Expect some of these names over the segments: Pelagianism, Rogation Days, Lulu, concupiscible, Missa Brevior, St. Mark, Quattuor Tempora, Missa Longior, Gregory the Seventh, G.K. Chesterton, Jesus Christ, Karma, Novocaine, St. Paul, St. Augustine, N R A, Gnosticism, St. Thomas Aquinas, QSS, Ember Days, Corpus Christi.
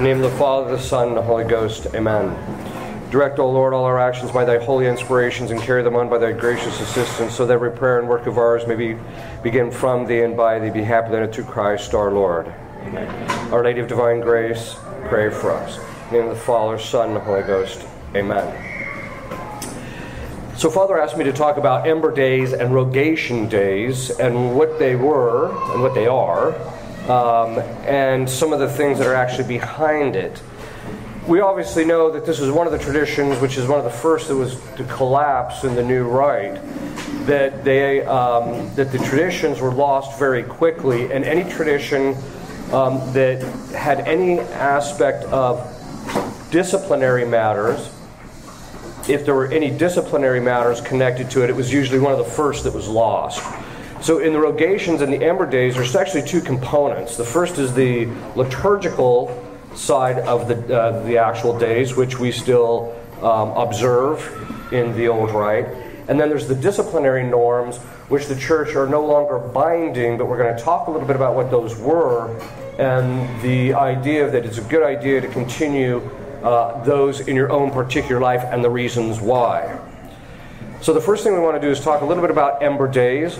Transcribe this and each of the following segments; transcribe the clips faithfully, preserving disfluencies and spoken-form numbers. In the name of the Father, the Son, and the Holy Ghost. Amen. Direct, O Lord, all our actions by thy holy inspirations, and carry them on by thy gracious assistance, so that every prayer and work of ours may be begin from thee and by thee. Be happy then to Christ our Lord. Amen. Our Lady of Divine Grace, pray for us. In the name of the Father, Son, and the Holy Ghost. Amen. So Father asked me to talk about Ember Days and Rogation Days, and what they were and what they are. Um, and some of the things that are actually behind it. We obviously know that this is one of the traditions, which is one of the first that was to collapse in the new rite, that they um, that the traditions were lost very quickly, and any tradition um, that had any aspect of disciplinary matters, if there were any disciplinary matters connected to it, it was usually one of the first that was lost. So in the Rogations and the Ember Days, there's actually two components. The first is the liturgical side of the, uh, the actual days, which we still um, observe in the old rite. And then there's the disciplinary norms, which the church are no longer binding, but we're going to talk a little bit about what those were, and the idea that it's a good idea to continue uh, those in your own particular life and the reasons why. So the first thing we want to do is talk a little bit about Ember Days.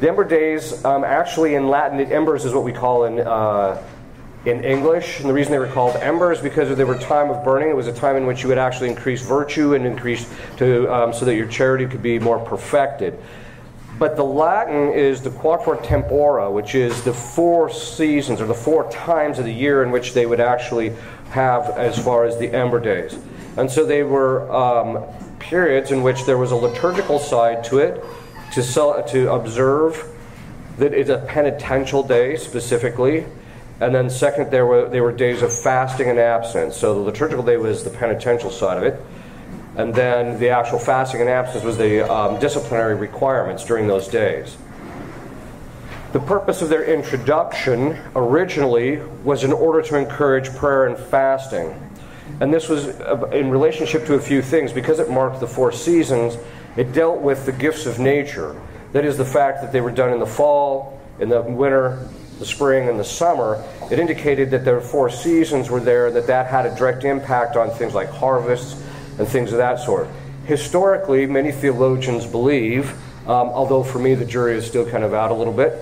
The Ember Days, um, actually in Latin, embers is what we call in uh, in English. And the reason they were called embers because they were a time of burning. It was a time in which you would actually increase virtue and increase to um, so that your charity could be more perfected. But the Latin is the Quattuor Tempora, which is the four seasons or the four times of the year in which they would actually have as far as the Ember Days. And so they were um, periods in which there was a liturgical side to it. To, sell, to observe that it's a penitential day specifically, and then second, there were there were days of fasting and abstinence. So the liturgical day was the penitential side of it, and then the actual fasting and abstinence was the um, disciplinary requirements during those days. The purpose of their introduction originally was in order to encourage prayer and fasting, and this was in relationship to a few things because it marked the four seasons. It dealt with the gifts of nature. That is the fact that they were done in the fall, in the winter, the spring, and the summer. It indicated that their four seasons were there, that that had a direct impact on things like harvests and things of that sort. Historically, many theologians believe, um, although for me the jury is still kind of out a little bit,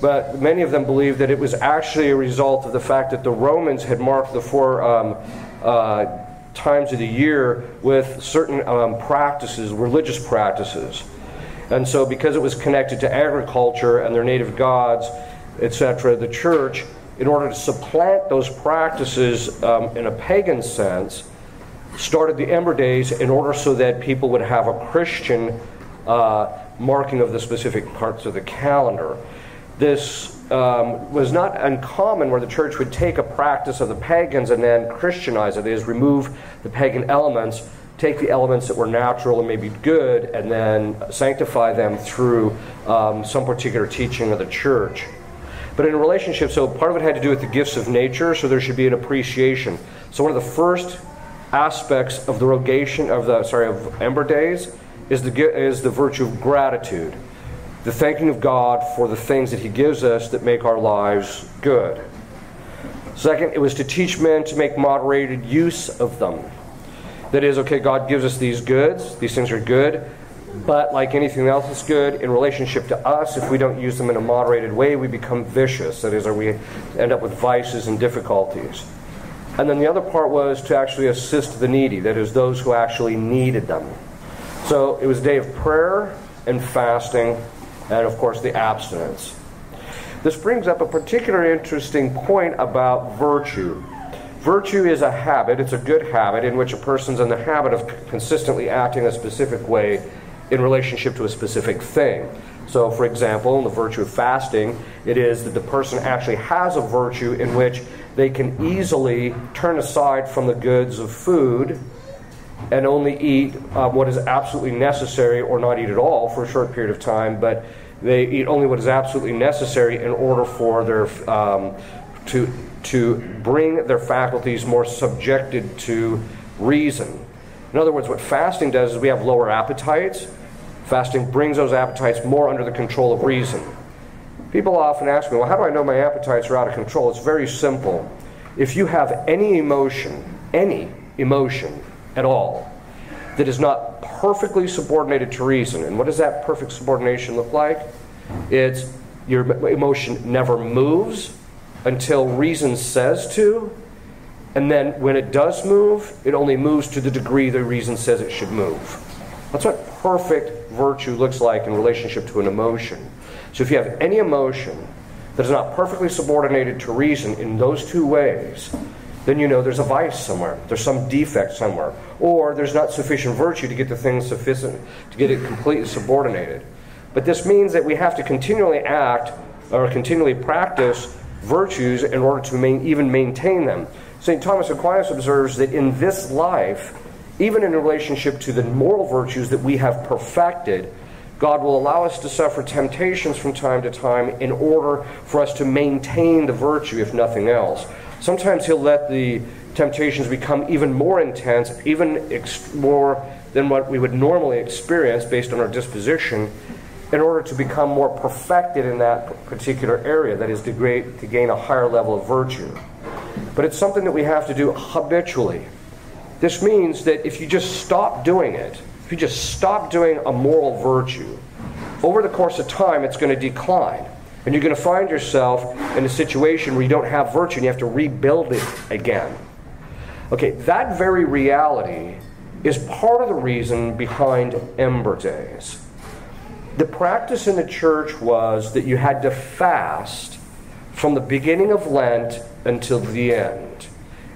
but many of them believe that it was actually a result of the fact that the Romans had marked the four um, uh, times of the year with certain um, practices, religious practices. And so because it was connected to agriculture and their native gods, et cetera, the church, in order to supplant those practices um, in a pagan sense, started the Ember Days in order so that people would have a Christian uh, marking of the specific parts of the calendar. This um, was not uncommon where the church would take a practice of the pagans and then Christianize it, that is, remove the pagan elements, take the elements that were natural and maybe good, and then sanctify them through um, some particular teaching of the church. But in a relationship, so part of it had to do with the gifts of nature, so there should be an appreciation. So one of the first aspects of the rogation, of the sorry, of Ember Days is the is the virtue of gratitude. The thanking of God for the things that he gives us that make our lives good. Second, it was to teach men to make moderated use of them. That is, okay, God gives us these goods, these things are good, but like anything else that's good, in relationship to us, if we don't use them in a moderated way, we become vicious. That is, or we end up with vices and difficulties. And then the other part was to actually assist the needy, that is, those who actually needed them. So it was a day of prayer and fasting, and of course the abstinence. This brings up a particular interesting point about virtue. Virtue is a habit, it's a good habit, in which a person's in the habit of consistently acting a specific way in relationship to a specific thing. So for example, in the virtue of fasting, it is that the person actually has a virtue in which they can easily turn aside from the goods of food and only eat uh, what is absolutely necessary, or not eat at all for a short period of time, but they eat only what is absolutely necessary in order for their um, to to bring their faculties more subjected to reason. In other words, what fasting does is we have lower appetites. Fasting brings those appetites more under the control of reason. People often ask me, well, how do I know my appetites are out of control? It's very simple. If you have any emotion, any emotion at all, that is not perfectly subordinated to reason, and what does that perfect subordination look like? It's your emotion never moves until reason says to, and then when it does move, it only moves to the degree the reason says it should move. That's what perfect virtue looks like in relationship to an emotion. So if you have any emotion that is not perfectly subordinated to reason in those two ways, then you know there's a vice somewhere, there's some defect somewhere, or there's not sufficient virtue to get the thing sufficient, to get it completely subordinated. But this means that we have to continually act or continually practice virtues in order to main, even maintain them. Saint Thomas Aquinas observes that in this life, even in relationship to the moral virtues that we have perfected, God will allow us to suffer temptations from time to time in order for us to maintain the virtue, if nothing else. Sometimes he'll let the temptations become even more intense, even ex- more than what we would normally experience based on our disposition, in order to become more perfected in that particular area, that is, to, great, to gain a higher level of virtue. But it's something that we have to do habitually. This means that if you just stop doing it, if you just stop doing a moral virtue, over the course of time it's going to decline. And you're going to find yourself in a situation where you don't have virtue and you have to rebuild it again. Okay, that very reality is part of the reason behind Ember Days. The practice in the church was that you had to fast from the beginning of Lent until the end.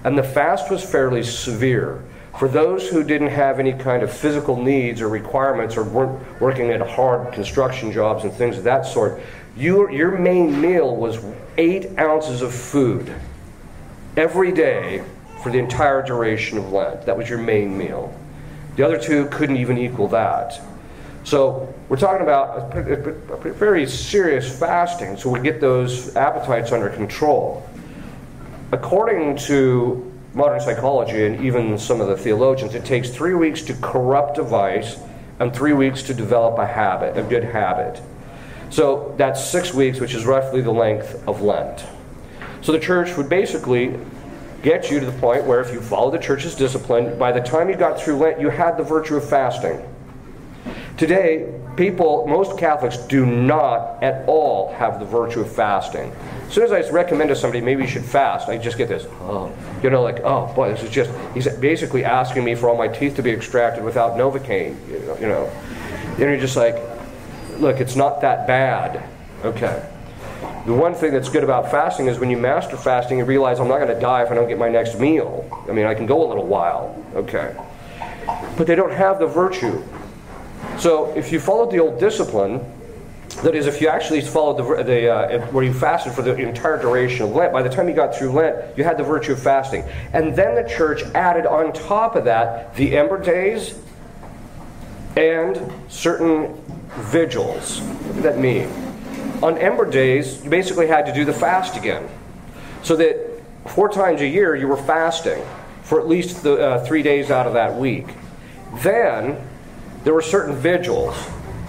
And the fast was fairly severe. For those who didn't have any kind of physical needs or requirements or weren't working at hard construction jobs and things of that sort, your, your main meal was eight ounces of food every day for the entire duration of Lent. That was your main meal. The other two couldn't even equal that. So we're talking about a, a, a very serious fasting, so we get those appetites under control. According to modern psychology and even some of the theologians, it takes three weeks to corrupt a vice and three weeks to develop a habit, a good habit. So that's six weeks, which is roughly the length of Lent. So the church would basically get you to the point where if you follow the church's discipline, by the time you got through Lent, you had the virtue of fasting. Today, people, most Catholics do not at all have the virtue of fasting. As soon as I recommend to somebody, maybe you should fast, I just get this, oh, you know, like, oh, boy, this is just, he's basically asking me for all my teeth to be extracted without Novocaine, you know. You know. And you're just like, look, it's not that bad. Okay. The one thing that's good about fasting is when you master fasting, you realize I'm not going to die if I don't get my next meal. I mean, I can go a little while. Okay. But they don't have the virtue. So if you followed the old discipline, that is, if you actually followed the, the uh, where you fasted for the entire duration of Lent, by the time you got through Lent, you had the virtue of fasting. And then the church added on top of that the Ember Days and certain vigils. What did that mean? On Ember Days, you basically had to do the fast again. So that four times a year you were fasting for at least the uh, three days out of that week. Then there were certain vigils,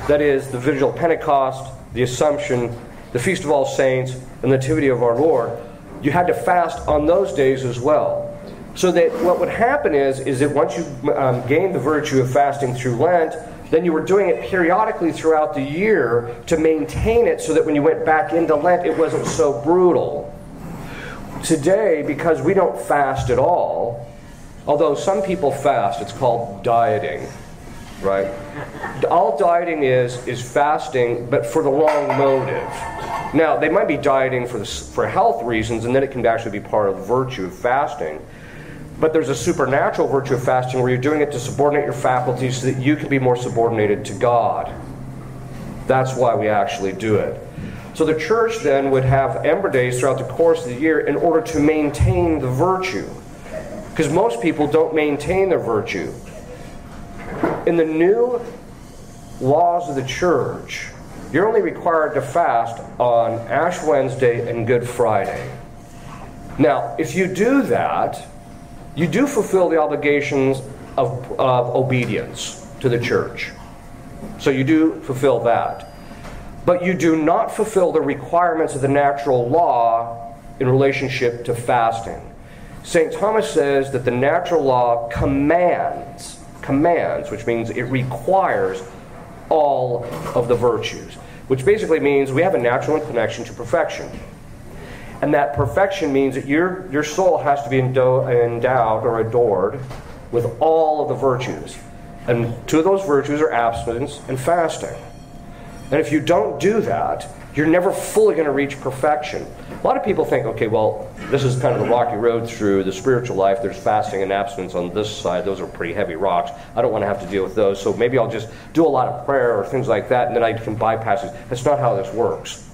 that is, the Vigil of Pentecost, the Assumption, the Feast of All Saints, and the Nativity of our Lord. You had to fast on those days as well. So that what would happen is, is that once you um, gained the virtue of fasting through Lent, then you were doing it periodically throughout the year to maintain it so that when you went back into Lent, it wasn't so brutal. Today, because we don't fast at all, although some people fast, it's called dieting. Right? All dieting is is fasting, but for the wrong motive. Now, they might be dieting for the, for health reasons, and then it can actually be part of the virtue of fasting. But there's a supernatural virtue of fasting where you're doing it to subordinate your faculties so that you can be more subordinated to God. That's why we actually do it. So the church then would have Ember Days throughout the course of the year in order to maintain the virtue, because most people don't maintain their virtue. In the new laws of the church, you're only required to fast on Ash Wednesday and Good Friday. Now, if you do that, you do fulfill the obligations of, of obedience to the church. So you do fulfill that. But you do not fulfill the requirements of the natural law in relationship to fasting. Saint Thomas says that the natural law commands, commands, which means it requires all of the virtues, which basically means we have a natural inclination to perfection. And that perfection means that your, your soul has to be endowed or adored with all of the virtues. And two of those virtues are abstinence and fasting. And if you don't do that, you're never fully going to reach perfection. A lot of people think, okay, well, this is kind of the rocky road through the spiritual life. There's fasting and abstinence on this side. Those are pretty heavy rocks. I don't want to have to deal with those, so maybe I'll just do a lot of prayer or things like that, and then I can bypass it. That's not how this works.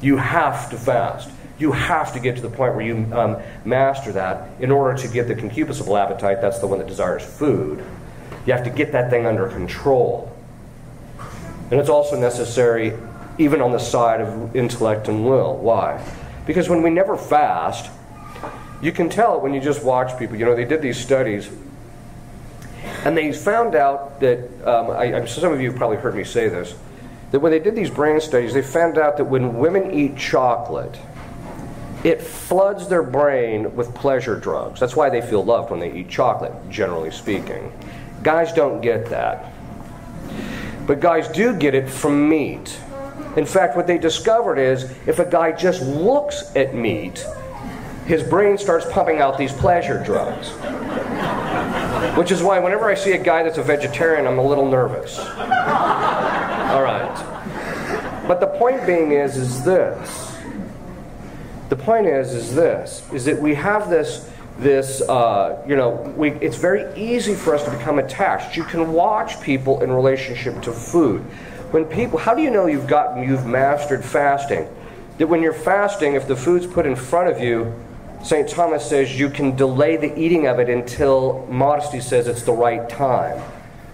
You have to fast. You have to get to the point where you um, master that in order to get the concupiscible appetite, that's the one that desires food. You have to get that thing under control. And it's also necessary even on the side of intellect and will. Why? Because when we never fast, you can tell it when you just watch people. You know, they did these studies, and they found out that, um, I, I'm, some of you have probably heard me say this, that when they did these brain studies, they found out that when women eat chocolate, it floods their brain with pleasure drugs. That's why they feel loved when they eat chocolate, generally speaking. Guys don't get that. But guys do get it from meat. In fact, what they discovered is if a guy just looks at meat, his brain starts pumping out these pleasure drugs. Which is why whenever I see a guy that's a vegetarian, I'm a little nervous. All right. But the point being is, is this. The point is, is this, is that we have this, this, uh, you know, we, it's very easy for us to become attached. You can watch people in relationship to food. When people, how do you know you've gotten, you've mastered fasting? That when you're fasting, if the food's put in front of you, Saint Thomas says you can delay the eating of it until modesty says it's the right time.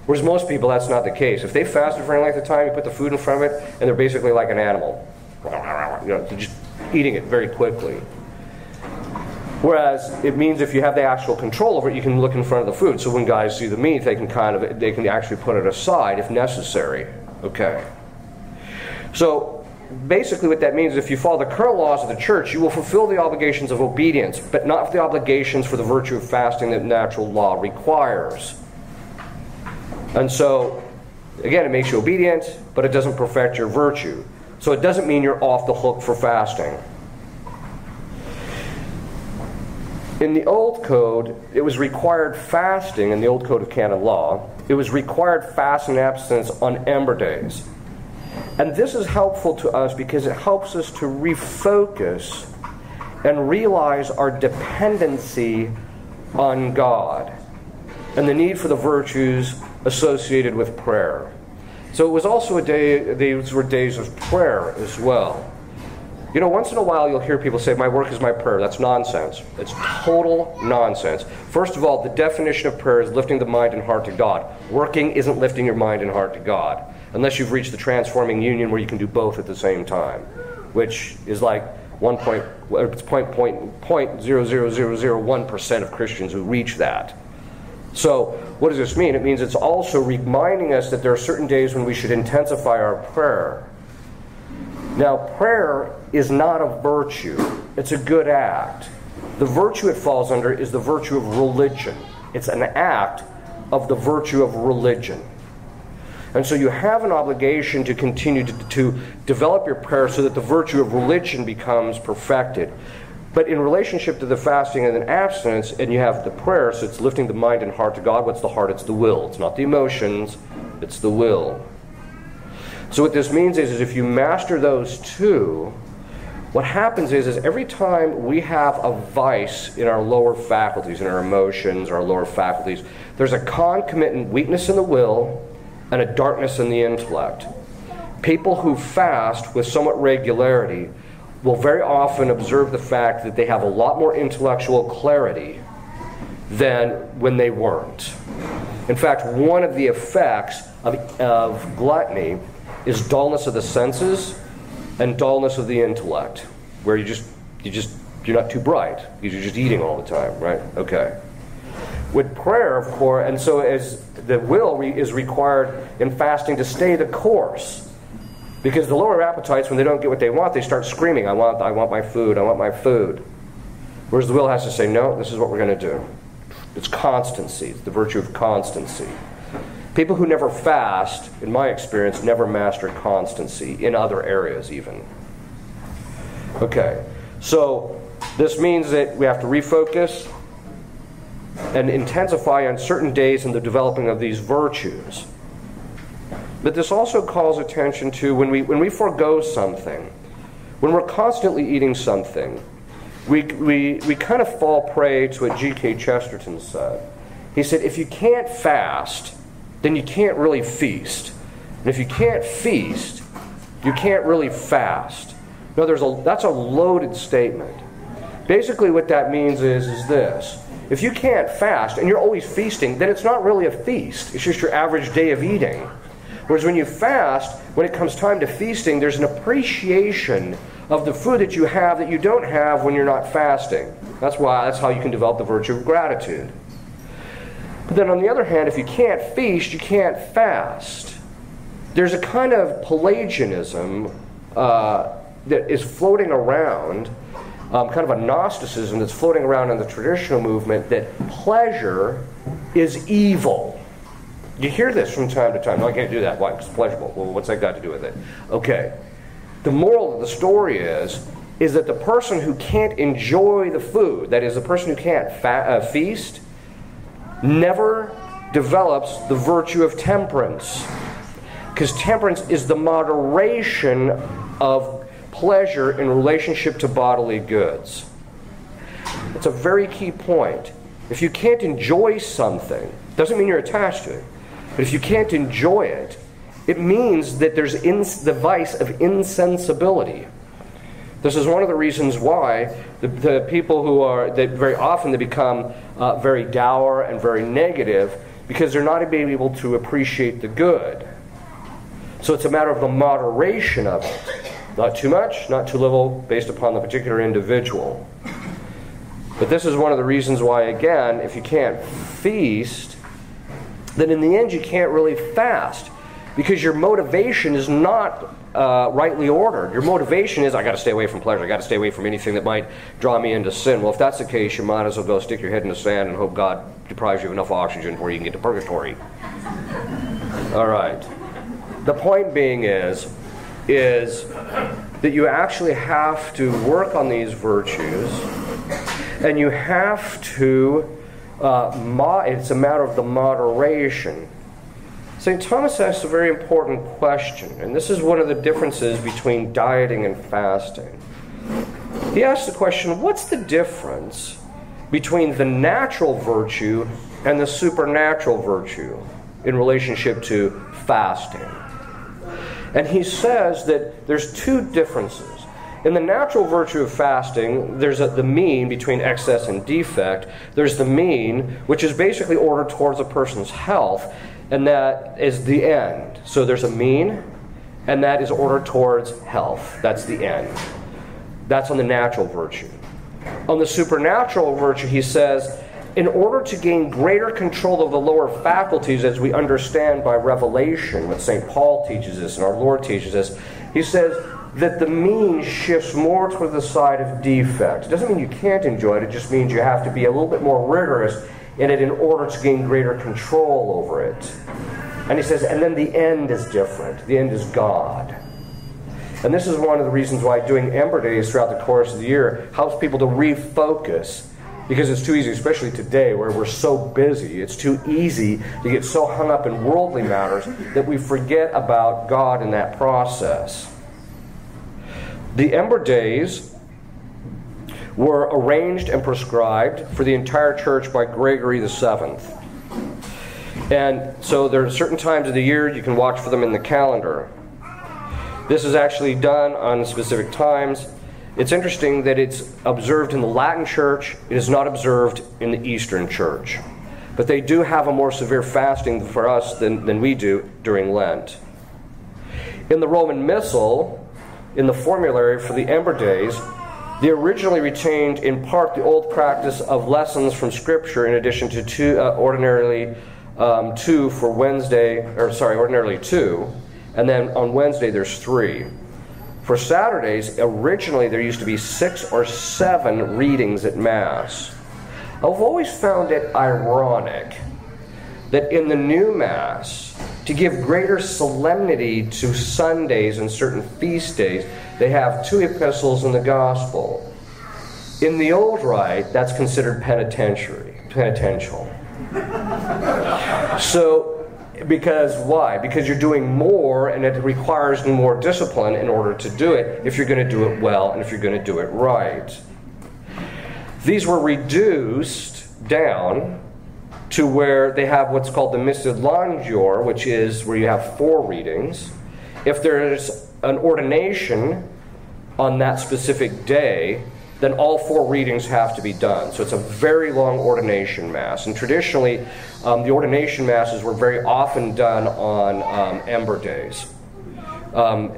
Whereas most people, that's not the case. If they fasted for any length of time, you put the food in front of it, and they're basically like an animal. You know, just eating it very quickly. Whereas it means if you have the actual control over it, you can look in front of the food. So when guys see the meat, they can kind of they can actually put it aside if necessary. Okay. So basically what that means is if you follow the current laws of the church, you will fulfill the obligations of obedience, but not the obligations for the virtue of fasting that natural law requires. And so, again, it makes you obedient, but it doesn't perfect your virtue. So it doesn't mean you're off the hook for fasting. In the old code, it was required fasting, in the old code of canon law, it was required fast and abstinence on ember days. And this is helpful to us because it helps us to refocus and realize our dependency on God and the need for the virtues associated with prayer. So it was also a day, these were days of prayer as well. You know, once in a while you'll hear people say, my work is my prayer. That's nonsense. It's total nonsense. First of all, the definition of prayer is lifting the mind and heart to God. Working isn't lifting your mind and heart to God, unless you've reached the transforming union where you can do both at the same time, which is like one point, it's point, point, point zero, zero, zero, zero, one percent of Christians who reach that. So what does this mean? It means it's also reminding us that there are certain days when we should intensify our prayer. Now, prayer is not a virtue. It's a good act. The virtue it falls under is the virtue of religion. It's an act of the virtue of religion. And so you have an obligation to continue to, to develop your prayer so that the virtue of religion becomes perfected. But in relationship to the fasting and the abstinence, and you have the prayer, so it's lifting the mind and heart to God. What's the heart? It's the will. It's not the emotions. It's the will. So what this means is, is if you master those two, what happens is, is every time we have a vice in our lower faculties, in our emotions, our lower faculties, there's a concomitant weakness in the will and a darkness in the intellect. People who fast with somewhat regularity will very often observe the fact that they have a lot more intellectual clarity than when they weren't. In fact, one of the effects of, of gluttony is dullness of the senses and dullness of the intellect, where you just, you just, you're not too bright. You're just eating all the time, right? Okay. With prayer, of course, and so as the will re- is required in fasting to stay the course, because the lower appetites, when they don't get what they want, they start screaming, I want, I want my food, I want my food. Whereas the will has to say, no, this is what we're going to do. It's constancy. It's the virtue of constancy. People who never fast, in my experience, never master constancy in other areas even. Okay, so this means that we have to refocus and intensify on certain days in the developing of these virtues. But this also calls attention to when we when we forego something, when we're constantly eating something, we we we kind of fall prey to what G K Chesterton said. He said, if you can't fast, then you can't really feast. And if you can't feast, you can't really fast. No, there's a that's a loaded statement. Basically what that means is is this. If you can't fast and you're always feasting, then it's not really a feast. It's just your average day of eating. Whereas when you fast, when it comes time to feasting, there's an appreciation of the food that you have that you don't have when you're not fasting. That's why that's how you can develop the virtue of gratitude. But then on the other hand, if you can't feast, you can't fast. There's a kind of Pelagianism uh, that is floating around, um, kind of a Gnosticism that's floating around in the traditional movement, that pleasure is evil. You hear this from time to time. No, I can't do that. Why? It's pleasurable. Well, what's that got to do with it? Okay. The moral of the story is, is that the person who can't enjoy the food, that is, the person who can't fa- uh, feast, never develops the virtue of temperance. Because temperance is the moderation of pleasure in relationship to bodily goods. It's a very key point. If you can't enjoy something, doesn't mean you're attached to it. But if you can't enjoy it, it means that there's ins- the vice of insensibility. This is one of the reasons why the, the people who are, that very often they become uh, very dour and very negative, because they're not able to appreciate the good. So it's a matter of the moderation of it. Not too much, not too little, based upon the particular individual. But this is one of the reasons why, again, if you can't feast, then in the end you can't really fast, because your motivation is not uh, rightly ordered. Your motivation is, I got to stay away from pleasure. I got to stay away from anything that might draw me into sin. Well, if that's the case, you might as well go stick your head in the sand and hope God deprives you of enough oxygen where you can get to purgatory. All right. The point being is, is that you actually have to work on these virtues, and you have to. Uh, mo- it's a matter of the moderation. Saint Thomas asks a very important question, and this is one of the differences between dieting and fasting. He asks the question, what's the difference between the natural virtue and the supernatural virtue in relationship to fasting? And he says that there's two differences. In the natural virtue of fasting, there's a, the mean between excess and defect. There's the mean, which is basically ordered towards a person's health, and that is the end. So there's a mean, and that is ordered towards health. That's the end. That's on the natural virtue. On the supernatural virtue, he says, in order to gain greater control of the lower faculties, as we understand by revelation, what Saint Paul teaches us and our Lord teaches us, he says that the mean shifts more toward the side of defect. It doesn't mean you can't enjoy it, it just means you have to be a little bit more rigorous in it in order to gain greater control over it. And he says, and then the end is different. The end is God. And this is one of the reasons why doing Ember Days throughout the course of the year helps people to refocus, because it's too easy, especially today where we're so busy. It's too easy to get so hung up in worldly matters that we forget about God in that process. The Ember Days were arranged and prescribed for the entire church by Gregory the Seventh. And so there are certain times of the year you can watch for them in the calendar. This is actually done on specific times. It's interesting that it's observed in the Latin Church. It is not observed in the Eastern Church. But they do have a more severe fasting for us than, than we do during Lent. In the Roman Missal, in the formulary for the Ember Days, they originally retained in part the old practice of lessons from Scripture, in addition to two, uh, ordinarily um, two for Wednesday, or sorry, ordinarily two, and then on Wednesday there's three. For Saturdays, originally there used to be six or seven readings at Mass. I've always found it ironic that in the new Mass, to give greater solemnity to Sundays and certain feast days, they have two epistles and the Gospel. In the old rite, that's considered penitentiary, penitential. So, because why? Because you're doing more, and it requires more discipline in order to do it, if you're going to do it well and if you're going to do it right. These were reduced down to where they have what's called the Missa Longior, which is where you have four readings. If there's an ordination on that specific day, then all four readings have to be done. So it's a very long ordination Mass. And traditionally, um, the ordination Masses were very often done on um, Ember days um,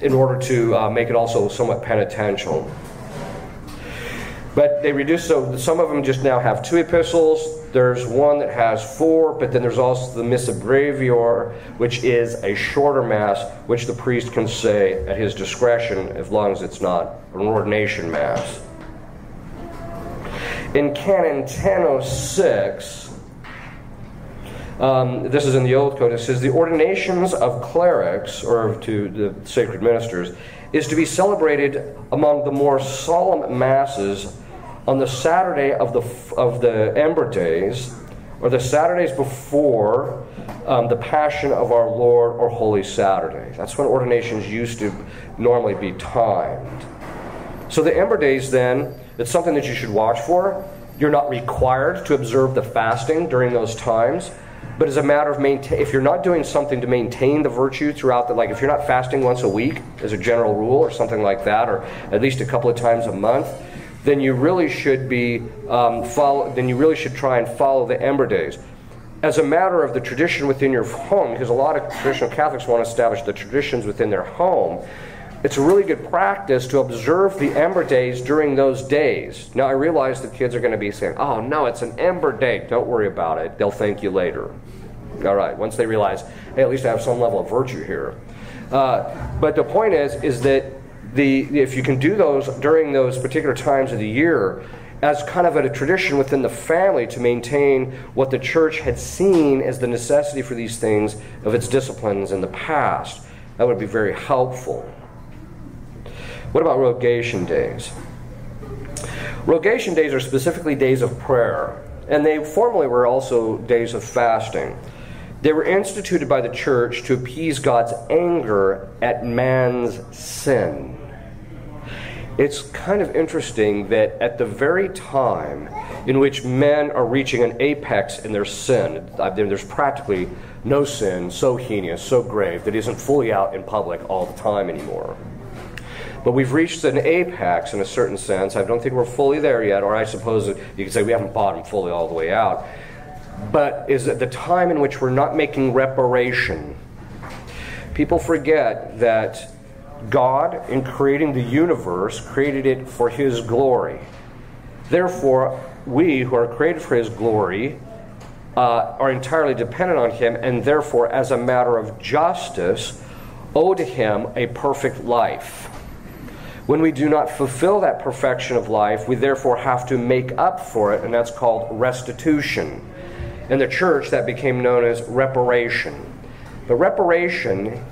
in order to uh, make it also somewhat penitential. But they reduce, so some of them just now have two epistles. There's one that has four, but then there's also the Missa Brevior, which is a shorter Mass, which the priest can say at his discretion, as long as it's not an ordination Mass. In Canon ten oh six, um, this is in the Old Code, it says, the ordinations of clerics, or to the sacred ministers, is to be celebrated among the more solemn Masses on the Saturday of the of the Ember days, or the Saturdays before um, the Passion of our Lord or Holy Saturday. That's when ordinations used to normally be timed. So the Ember days, then, it's something that you should watch for. You're not required to observe the fasting during those times, but as a matter of maintain, if you're not doing something to maintain the virtue throughout the, like if you're not fasting once a week as a general rule or something like that, or at least a couple of times a month, then you really should be um, follow. Then you really should try and follow the Ember days, as a matter of the tradition within your home, because a lot of traditional Catholics want to establish the traditions within their home. It's a really good practice to observe the Ember days during those days. Now I realize the kids are going to be saying, "Oh no, it's an Ember day." Don't worry about it. They'll thank you later. All right. Once they realize, hey, at least I have some level of virtue here. Uh, but the point is, is that. The, if you can do those during those particular times of the year as kind of a tradition within the family to maintain what the church had seen as the necessity for these things of its disciplines in the past, that would be very helpful. What about rogation days? Rogation days are specifically days of prayer, and they formerly were also days of fasting. They were instituted by the church to appease God's anger at man's sin. It's kind of interesting that at the very time in which men are reaching an apex in their sin, there's practically no sin so heinous, so grave, that isn't fully out in public all the time anymore. But we've reached an apex in a certain sense. I don't think we're fully there yet, or I suppose you could say we haven't bottomed fully all the way out. But is at the time in which we're not making reparation. People forget that God, in creating the universe, created it for His glory. Therefore, we who are created for His glory uh, are entirely dependent on Him, and therefore, as a matter of justice, owe to Him a perfect life. When we do not fulfill that perfection of life, we therefore have to make up for it, and that's called restitution. In the church, that became known as reparation. But reparation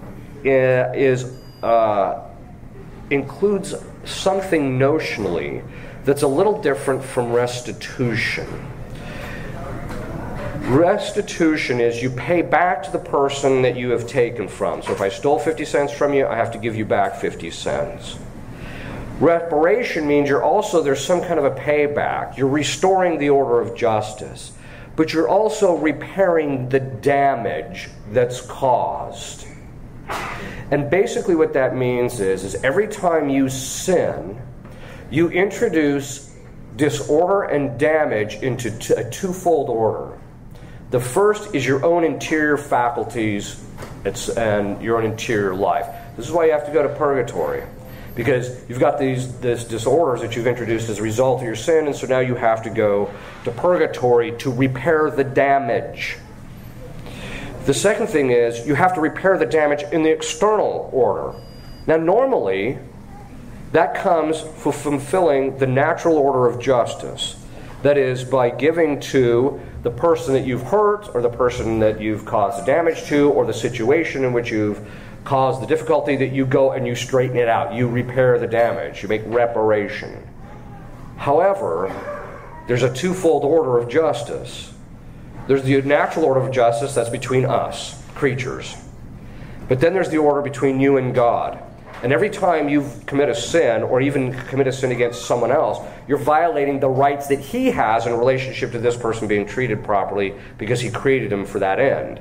is, uh, includes something notionally that's a little different from restitution. Restitution is you pay back to the person that you have taken from. So if I stole fifty cents from you, I have to give you back fifty cents. Reparation means you're also, there's some kind of a payback. You're restoring the order of justice. But you're also repairing the damage that's caused. And basically what that means is, is every time you sin, you introduce disorder and damage into t- a twofold order. The first is your own interior faculties and your own interior life. This is why you have to go to purgatory. Because you've got these this disorders that you've introduced as a result of your sin, and so now you have to go to purgatory to repair the damage. The second thing is you have to repair the damage in the external order. Now, normally, that comes from fulfilling the natural order of justice. That is, by giving to the person that you've hurt, or the person that you've caused damage to, or the situation in which you've caused the difficulty, that you go and you straighten it out. You repair the damage. You make reparation. However, there's a twofold order of justice. There's the natural order of justice that's between us, creatures. But then there's the order between you and God. And every time you commit a sin, or even commit a sin against someone else, you're violating the rights that he has in relationship to this person being treated properly, because he created him for that end.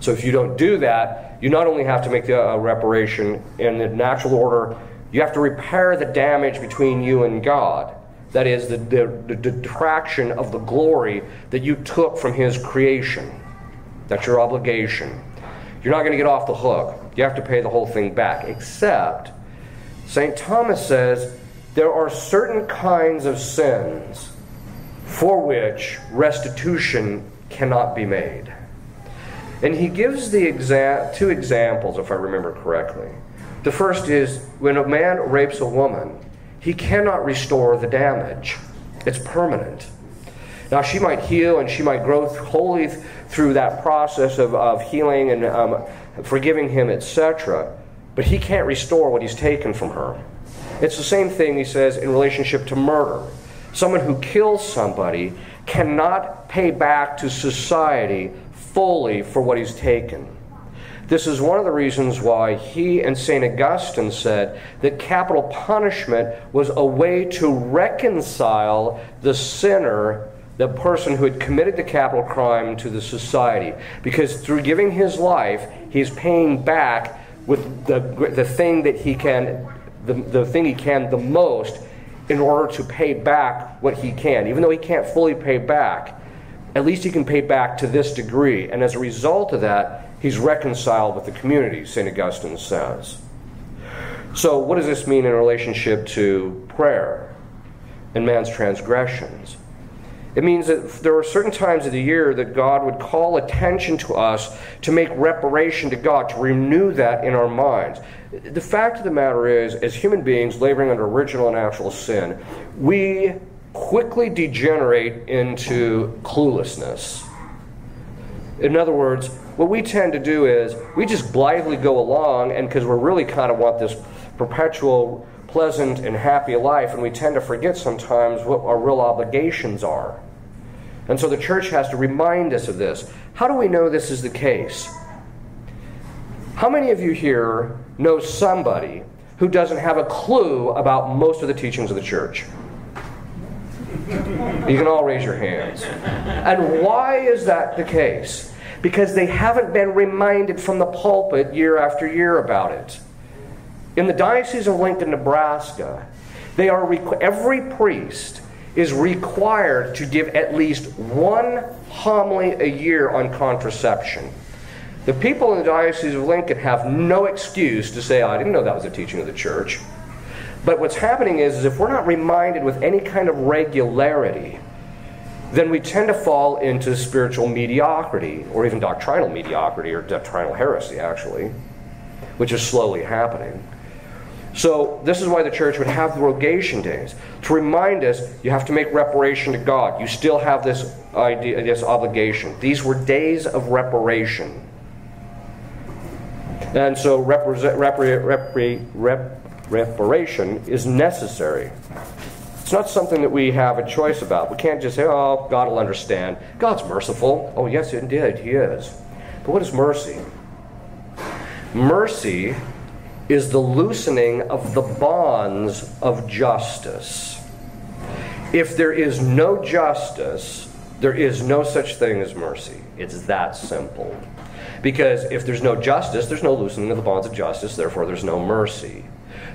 So if you don't do that, you not only have to make the uh, reparation in the natural order, you have to repair the damage between you and God. That is, the, the, the detraction of the glory that you took from his creation. That's your obligation. You're not going to get off the hook. You have to pay the whole thing back. Except, Saint Thomas says, there are certain kinds of sins for which restitution cannot be made. And he gives the exa- two examples, if I remember correctly. The first is, when a man rapes a woman, he cannot restore the damage. It's permanent. Now, she might heal, and she might grow wholly th- through that process of, of healing and um, forgiving him, et cetera. But he can't restore what he's taken from her. It's the same thing, he says, in relationship to murder. Someone who kills somebody cannot pay back to society fully for what he's taken. This is one of the reasons why he and Saint Augustine said that capital punishment was a way to reconcile the sinner, the person who had committed the capital crime, to the society. Because through giving his life, he's paying back with the, the thing that he can, the, the thing he can the most, in order to pay back what he can. Even though he can't fully pay back, at least he can pay back to this degree. And as a result of that, he's reconciled with the community, Saint Augustine says. So what does this mean in relationship to prayer and man's transgressions? It means that there are certain times of the year that God would call attention to us to make reparation to God, to renew that in our minds. The fact of the matter is, as human beings laboring under original and actual sin, we quickly degenerate into cluelessness. In other words, what we tend to do is we just blithely go along, and because we really kind of want this perpetual, pleasant, and happy life, and we tend to forget sometimes what our real obligations are. And so the church has to remind us of this. How do we know this is the case? How many of you here know somebody who doesn't have a clue about most of the teachings of the church? You can all raise your hands. And why is that the case? Because they haven't been reminded from the pulpit year after year about it. In the Diocese of Lincoln, Nebraska, they are requ- every priest is required to give at least one homily a year on contraception. The people in the Diocese of Lincoln have no excuse to say, oh, I didn't know that was a teaching of the church. But what's happening is, is if we're not reminded with any kind of regularity, then we tend to fall into spiritual mediocrity, or even doctrinal mediocrity, or doctrinal heresy, actually, which is slowly happening. So this is why the church would have the rogation days, to remind us you have to make reparation to God. You still have this idea, this obligation. These were days of reparation. And so represent, rep, rep, rep, reparation is necessary. It's not something that we have a choice about. We can't just say, oh, God will understand. God's merciful. Oh, yes, indeed, he is. But what is mercy? Mercy is the loosening of the bonds of justice. If there is no justice, there is no such thing as mercy. It's that simple. Because if there's no justice, there's no loosening of the bonds of justice, therefore there's no mercy.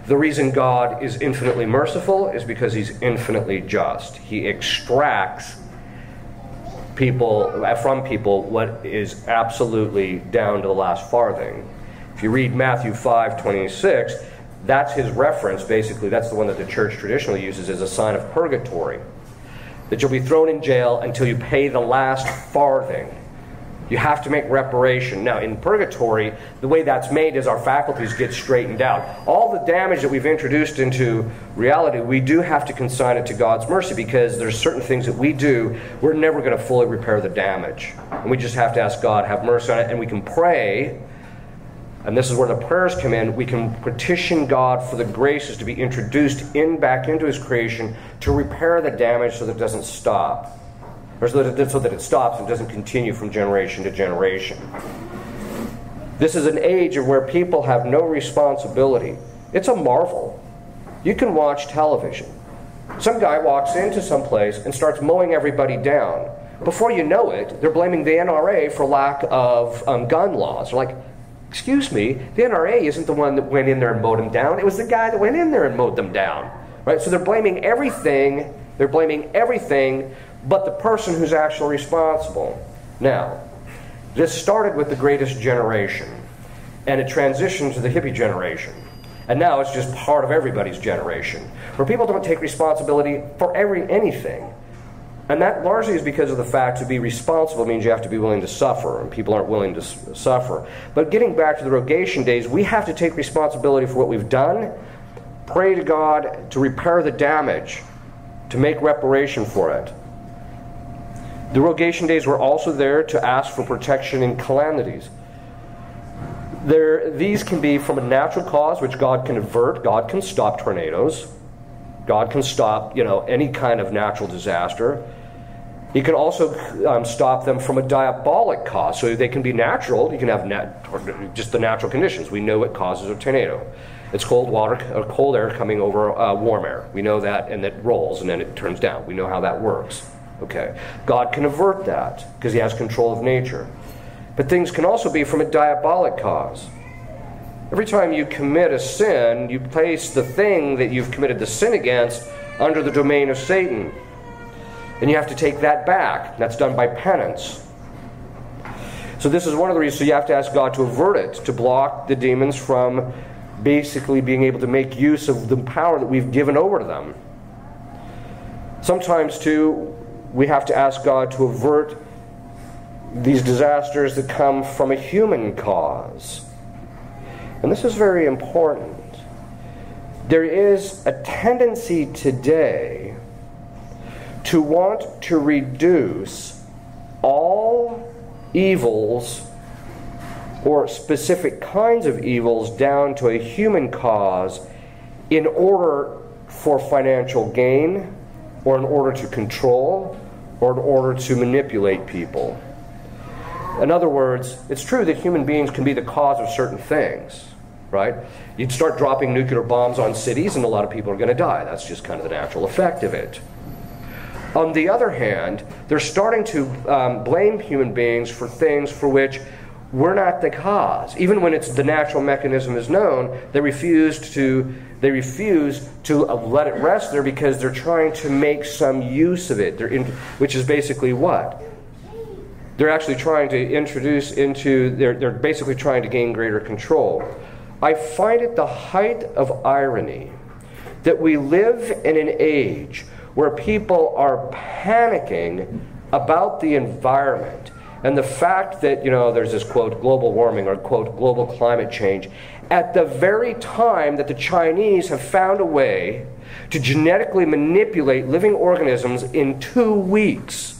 The reason God is infinitely merciful is because he's infinitely just. He extracts people from people what is absolutely down to the last farthing. If you read Matthew five twenty-six, that's his reference, basically. That's the one that the church traditionally uses as a sign of purgatory. That you'll be thrown in jail until you pay the last farthing. You have to make reparation. Now, in purgatory, the way that's made is our faculties get straightened out. All the damage that we've introduced into reality, we do have to consign it to God's mercy, because there's certain things that we do, we're never going to fully repair the damage. And we just have to ask God, have mercy on it, and we can pray. And this is where the prayers come in. We can petition God for the graces to be introduced in back into His creation to repair the damage so that it doesn't stop. Or so that it, so that it stops and doesn't continue from generation to generation. This is an age of where people have no responsibility. It's a marvel. You can watch television. Some guy walks into some place and starts mowing everybody down. Before you know it, they're blaming the N R A for lack of um, gun laws. They're like, excuse me, the N R A isn't the one that went in there and mowed them down. It was the guy that went in there and mowed them down. Right? So they're blaming everything. They're blaming everything but the person who's actually responsible. Now, this started with the greatest generation, and it transitioned to the hippie generation. And now it's just part of everybody's generation, where people don't take responsibility for every anything. And that largely is because of the fact to be responsible means you have to be willing to suffer, and people aren't willing to suffer. But getting back to the Rogation days, we have to take responsibility for what we've done, pray to God to repair the damage, to make reparation for it. The Rogation days were also there to ask for protection in calamities. There, these can be from a natural cause, which God can avert. God can stop tornadoes. God can stop, you know, any kind of natural disaster. He can also um, stop them from a diabolic cause. So they can be natural. You can have nat- or just the natural conditions. We know what causes a tornado. It's cold water or cold air coming over uh, warm air. We know that, and it rolls, and then it turns down. We know how that works. Okay, God can avert that because He has control of nature. But things can also be from a diabolic cause. Every time you commit a sin, you place the thing that you've committed the sin against under the domain of Satan. And you have to take that back. That's done by penance. So this is one of the reasons you have to ask God to avert it, to block the demons from basically being able to make use of the power that we've given over to them. Sometimes, too, we have to ask God to avert these disasters that come from a human cause. And this is very important. There is a tendency today to want to reduce all evils or specific kinds of evils down to a human cause in order for financial gain, or in order to control, or in order to manipulate people. In other words, it's true that human beings can be the cause of certain things, right? You'd start dropping nuclear bombs on cities, and a lot of people are going to die. That's just kind of the natural effect of it. On the other hand, they're starting to um, blame human beings for things for which we're not the cause. Even when it's the natural mechanism is known, they refuse to they refuse to let it rest there because they're trying to make some use of it. They're in, which is basically what? They're actually trying to introduce into, they're, they're basically trying to gain greater control. I find it the height of irony that we live in an age where people are panicking about the environment and the fact that, you know, there's this, quote, global warming or, quote, global climate change, at the very time that the Chinese have found a way to genetically manipulate living organisms in two weeks.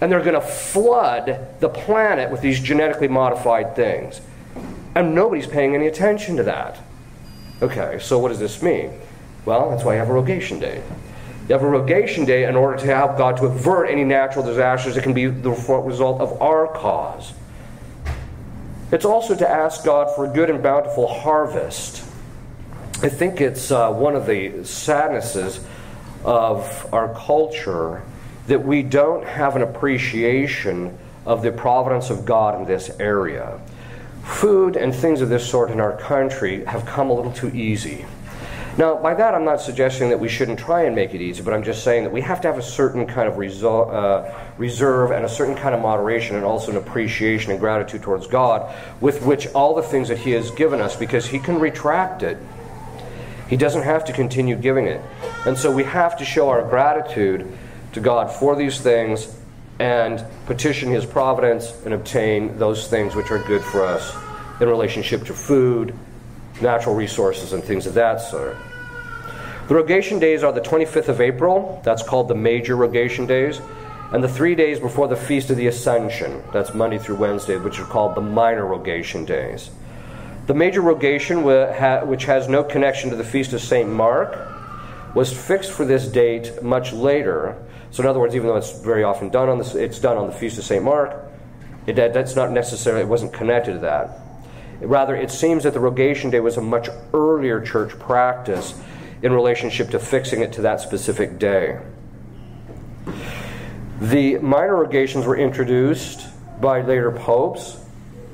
And they're going to flood the planet with these genetically modified things. And nobody's paying any attention to that. Okay, so what does this mean? Well, that's why you have a Rogation Day. You have a Rogation Day in order to help God to avert any natural disasters that can be the result of our cause. It's also to ask God for a good and bountiful harvest. I think it's uh, one of the sadnesses of our culture that we don't have an appreciation of the providence of God in this area. Food and things of this sort in our country have come a little too easy. Now, by that, I'm not suggesting that we shouldn't try and make it easy, but I'm just saying that we have to have a certain kind of resol- uh, reserve and a certain kind of moderation, and also an appreciation and gratitude towards God with which all the things that He has given us, because He can retract it. He doesn't have to continue giving it. And so we have to show our gratitude to God for these things and petition his providence and obtain those things which are good for us in relationship to food, natural resources, and things of that sort. The Rogation Days are the twenty-fifth of April, that's called the Major Rogation Days, and the three days before the Feast of the Ascension, that's Monday through Wednesday, which are called the Minor Rogation Days. The Major Rogation, which has no connection to the Feast of Saint Mark, was fixed for this date much later. So in other words, even though it's very often done on this, it's done on the Feast of Saint Mark, it, that's not necessarily, it wasn't connected to that. Rather, it seems that the Rogation Day was a much earlier church practice in relationship to fixing it to that specific day. The minor rogations were introduced by later popes,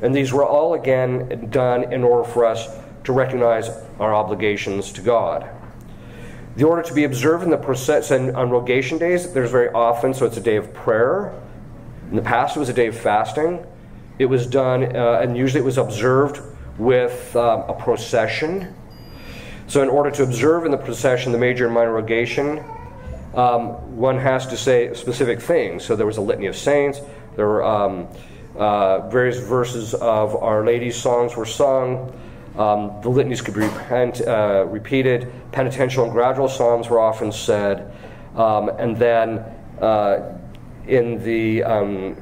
and these were all again done in order for us to recognize our obligations to God. The order to be observed in the process and on Rogation Days, there's very often, so it's a day of prayer. In the past, it was a day of fasting. It was done, uh, and usually it was observed with um, a procession. So in order to observe in the procession the major and minor rogation, um, one has to say specific things. So there was a litany of saints. There were um, uh, various verses of Our Lady's songs were sung. Um, the litanies could be repent, uh, repeated. Penitential and gradual psalms were often said. Um, and then uh, in the um,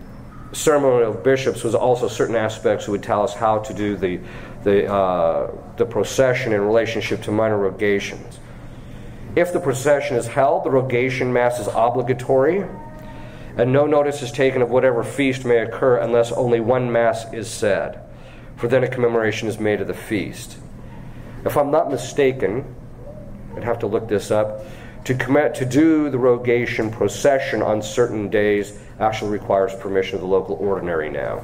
ceremony of bishops was also certain aspects who would tell us how to do the the uh, the procession in relationship to minor rogations. If the procession is held, the rogation mass is obligatory, and no notice is taken of whatever feast may occur unless only one mass is said, for then a commemoration is made of the feast. If I'm not mistaken, I'd have to look this up, to commit, to do the rogation procession on certain days actually requires permission of the local ordinary now.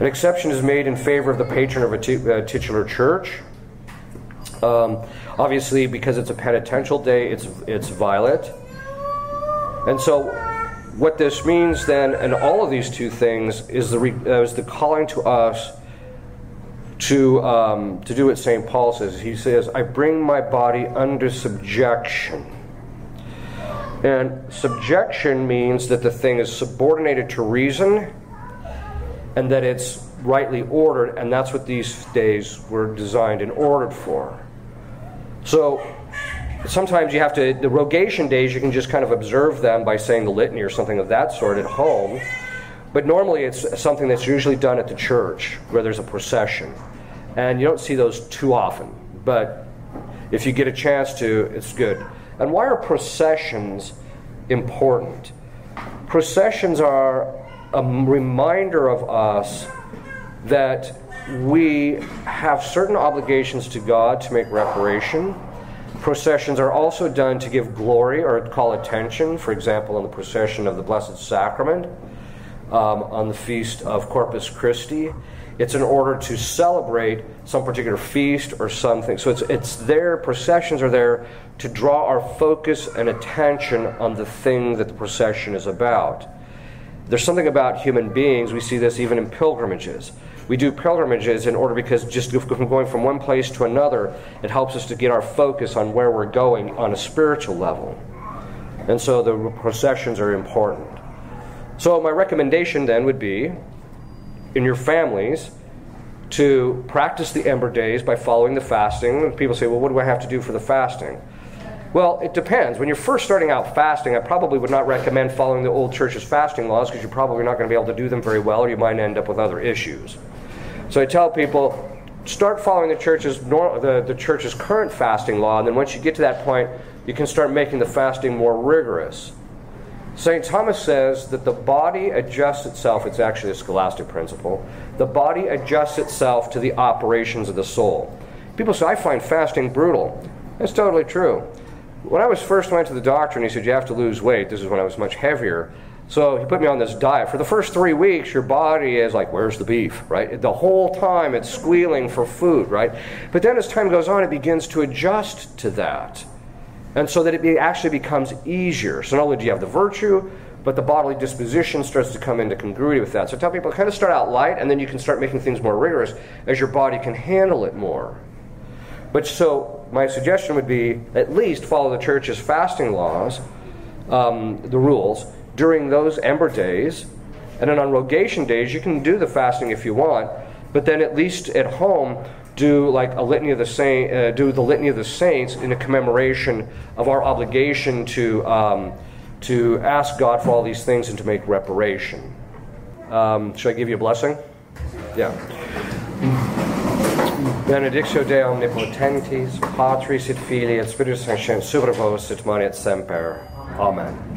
An exception is made in favor of the patron of a titular church. Um, obviously, because it's a penitential day, it's it's violate. And so what this means then, in all of these two things, is the, uh, is the calling to us to, um, to do what Saint Paul says. He says, I bring my body under subjection. And subjection means that the thing is subordinated to reason, and that it's rightly ordered, and that's what these days were designed and ordered for. So sometimes you have to, the Rogation Days, you can just kind of observe them by saying the litany or something of that sort at home, but normally it's something that's usually done at the church where there's a procession, and you don't see those too often, but if you get a chance to, it's good. And why are processions important? Processions are a reminder of us that we have certain obligations to God to make reparation. Processions are also done to give glory or call attention, for example, on the procession of the Blessed Sacrament, um, on the feast of Corpus Christi. It's in order to celebrate some particular feast or something. So it's, it's there, processions are there to draw our focus and attention on the thing that the procession is about. There's something about human beings, we see this even in pilgrimages. We do pilgrimages in order because just from going from one place to another, it helps us to get our focus on where we're going on a spiritual level. And so the processions are important. So my recommendation then would be, in your families, to practice the Ember Days by following the fasting. And people say, well, what do I have to do for the fasting? Well, it depends. When you're first starting out fasting, I probably would not recommend following the old church's fasting laws because you're probably not going to be able to do them very well, or you might end up with other issues. So I tell people, start following the church's, the, the church's current fasting law, and then once you get to that point, you can start making the fasting more rigorous. Saint Thomas says that the body adjusts itself, it's actually a scholastic principle, the body adjusts itself to the operations of the soul. People say, I find fasting brutal. That's totally true. When I was first went to the doctor and he said, you have to lose weight, this is when I was much heavier, so he put me on this diet. For the first three weeks, your body is like, where's the beef, right? The whole time it's squealing for food, right? But then as time goes on, it begins to adjust to that. And so that it be, actually becomes easier. So not only do you have the virtue, but the bodily disposition starts to come into congruity with that. So I tell people, kind of start out light, and then you can start making things more rigorous as your body can handle it more. But so my suggestion would be at least follow the church's fasting laws, um, the rules, during those ember days. And then on rogation days, you can do the fasting if you want, but then at least at home, do like a litany of the saint, uh, do the litany of the saints in a commemoration of our obligation to um, to ask God for all these things and to make reparation. Um, should I give you a blessing? Yeah. Benedictio Dei omnipotentes, Patris et Filii et Spiritus Sancti, super vos et semper. Amen.